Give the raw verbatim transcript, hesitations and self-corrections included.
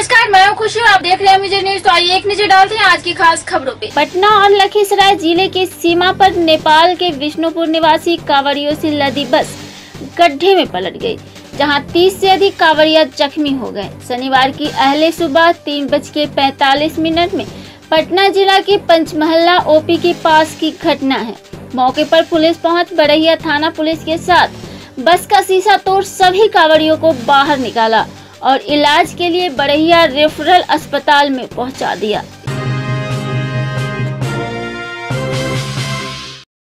नमस्कार, मैं हूं खुशी, आप देख रहे हैं विजय न्यूज। तो आइए एक नजर डालते हैं आज की खास खबरों पे। पटना और लखीसराय जिले के सीमा पर नेपाल के विष्णुपुर निवासी कांवड़ियों से लदी बस गड्ढे में पलट गई, जहां तीस से अधिक कांवड़िया जख्मी हो गए। शनिवार की अहले सुबह तीन बज के पैतालीस मिनट में पटना जिला के पंच महल्ला ओपी के पास की घटना है। मौके पर पुलिस पहुँच बरहिया थाना पुलिस के साथ बस का शीशा तोड़ सभी कांवड़ियों को बाहर निकाला और इलाज के लिए बरहिया रेफरल अस्पताल में पहुंचा दिया।